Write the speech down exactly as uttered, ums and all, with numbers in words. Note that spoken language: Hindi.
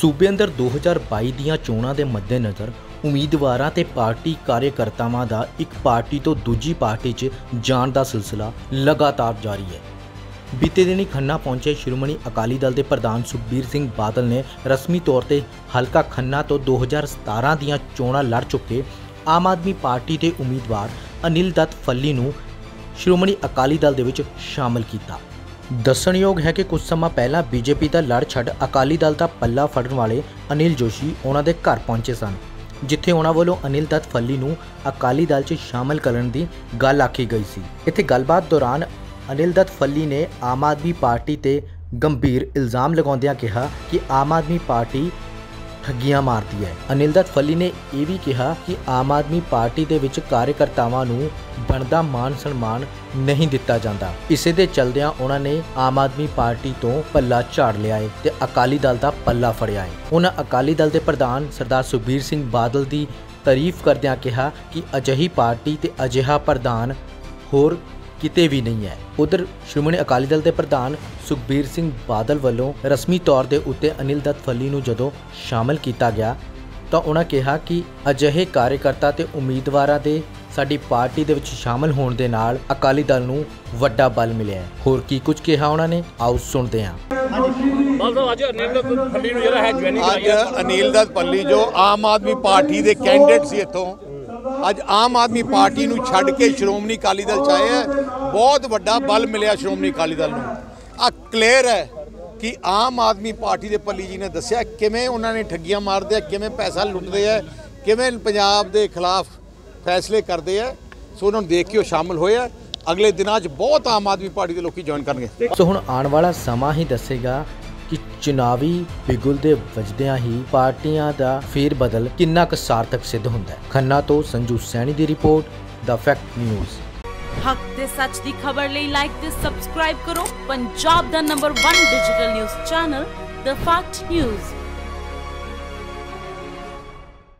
सूबे अंदर दो हज़ार बाईस ਦੀਆਂ ਚੋਣਾਂ ਦੇ ਮੱਦੇਨਜ਼ਰ ਉਮੀਦਵਾਰਾਂ ਤੇ ਪਾਰਟੀ ਕਾਰਜਕਰਤਾਵਾਂ ਦਾ ਇੱਕ ਪਾਰਟੀ ਤੋਂ ਦੂਜੀ ਪਾਰਟੀ 'ਚ ਜਾਣ ਦਾ ਸਿਲਸਿਲਾ ਲਗਾਤਾਰ ਜਾਰੀ ਹੈ। बीते दिन ही खन्ना पहुंचे श्रोमणी अकाली दल के प्रधान सुखबीर सिंह बादल ने रस्मी तौर पर हल्का खन्ना तो दो हज़ार सतारह दीयां चोणां लड़ चुके आम आदमी पार्टी के उम्मीदवार अनिल दत्त फली नूं श्रोमणी अकाली दल दे विच शामिल किया। दसणयोग है कि कुछ समा पहला बीजेपी का लड़ छड़ अकाली दल का पल्ला फड़न वाले अनिल जोशी उन्हां दे घर पहुंचे सन, जिथे उन्हां वालों अनिल दत्त फली नूं अकाली दल च शामिल करन दी गल आखी गई सी। इत्थे गलबात दौरान अनिल दत्त फली ने आम आदमी पार्टी ते गंभीर इल्ज़ाम लगाउंदियां कहा कि आम आदमी पार्टी ठगियां मारती है। अनिल दत्त फली ने यह भी कहा कि आम आदमी पार्टी दे विच कार्यकर्तावां नूं बनदा मान सन्मान नहीं दिता जाता। इसे दे चलदियां उन्होंने आम आदमी पार्टी तो पल्ला झाड़ लिया है ते अकाली दल का पल्ला फड़िया है। उन्होंने अकाली दल के प्रधान सरदार सुखबीर सिंह बादल की तारीफ करदियां कहा कि अजिही पार्टी ते अजिहा प्रधान होर किते भी नहीं है। उधर श्रोमणी अकाली दल के प्रधान सुखबीर सिंह बादल वालों रस्मी तौर के उत्ते अनिल दत्त फली नूं जदों शामिल किया गया तो उन्होंने कहा कि अजिहे कार्यकर्ता ते उम्मीदवारां दे साडी पार्टी दे विच शामिल होण दे नाल अकाली दल नूं वड्डा बल मिलिया है। होर की कुछ कहा उन्होंने, आओ सुनते हैं। आज अनिल दत्त फली जो आम आदमी पार्टी के कैंडीडेट सी इथों ਅੱਜ आम आदमी पार्टी ਨੂੰ ਛੱਡ ਕੇ ਸ਼੍ਰੋਮਣੀ ਅਕਾਲੀ ਦਲ ਚ ਆਏ ਹੈ। बहुत ਵੱਡਾ बल मिलिया ਸ਼੍ਰੋਮਣੀ ਅਕਾਲੀ ਦਲ ਨੂੰ। ਆ ਕਲੀਅਰ ਹੈ कि आम आदमी पार्टी ਦੇ ਪੱਲੀ ਜੀ ਨੇ ਦੱਸਿਆ ਕਿਵੇਂ ਉਹਨਾਂ ਨੇ ਠੱਗੀਆਂ ਮਾਰਦੇ ਆ, ਕਿਵੇਂ ਪੈਸਾ ਲੁੱਟਦੇ ਆ, ਕਿਵੇਂ ਪੰਜਾਬ ਦੇ ਖਿਲਾਫ ਫੈਸਲੇ ਕਰਦੇ ਆ। ਸੋ ਉਹਨਾਂ ਨੂੰ ਦੇਖ ਕੇ ਉਹ ਸ਼ਾਮਲ ਹੋਏ ਆ। ਅਗਲੇ ਦਿਨਾਂ 'ਚ ਬਹੁਤ ਆਮ ਆਦਮੀ ਪਾਰਟੀ ਦੇ ਲੋਕੀ ਜੁਆਇਨ ਕਰਨਗੇ। ਸੋ ਹੁਣ ਆਉਣ ਵਾਲਾ ਸਮਾਂ ਹੀ ਦੱਸੇਗਾ कि चुनावी बिगुल दे वजदियां ही पार्टियां दा फेर बदल किन्ना क सार्थक सिद्ध हुंदा है। खन्ना तो संजू सैनी दी रिपोर्ट, द फैक्ट न्यूज़। हक ते सच दी खबर लई लाइक ते सब्सक्राइब करो पंजाब दा number one digital news channel the fact news.